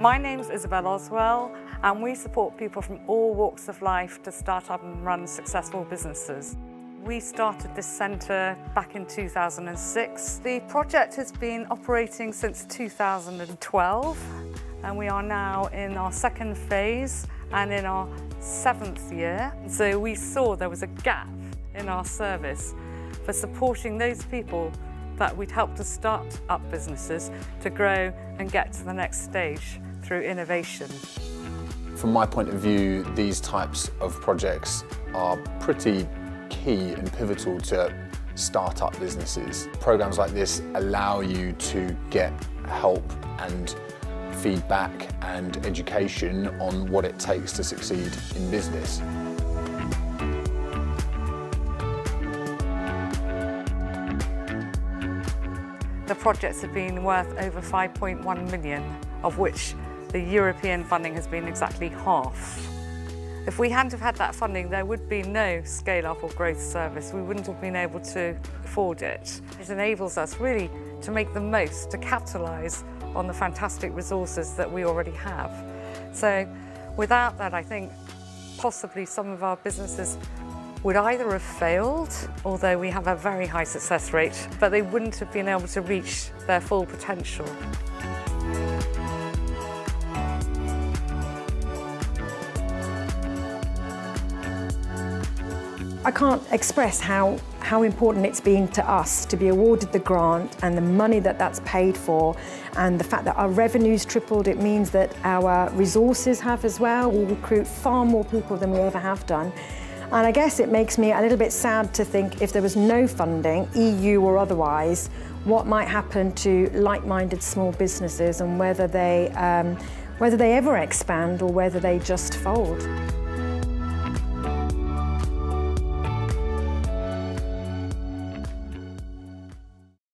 My name's Isabel Oswell, and we support people from all walks of life to start up and run successful businesses. We started this centre back in 2006. The project has been operating since 2012, and we are now in our second phase and in our 7th year. So we saw there was a gap in our service for supporting those people that we'd help to start up businesses to grow and get to the next stage through innovation. From my point of view, these types of projects are pretty key and pivotal to start-up businesses. Programs like this allow you to get help and feedback and education on what it takes to succeed in business. The projects have been worth over 5.1 million, of which the European funding has been exactly half. If we hadn't have had that funding, there would be no scale-up or growth service. We wouldn't have been able to afford it. It enables us really to make the most, to capitalise on the fantastic resources that we already have. So without that, I think possibly some of our businesses would either have failed, although we have a very high success rate, but they wouldn't have been able to reach their full potential. I can't express how important it's been to us to be awarded the grant and the money that's paid for, and the fact that our revenues tripled. It means that our resources have as well. We recruit far more people than we ever have done. And I guess it makes me a little bit sad to think, if there was no funding, EU or otherwise, what might happen to like-minded small businesses, and whether they ever expand or whether they just fold.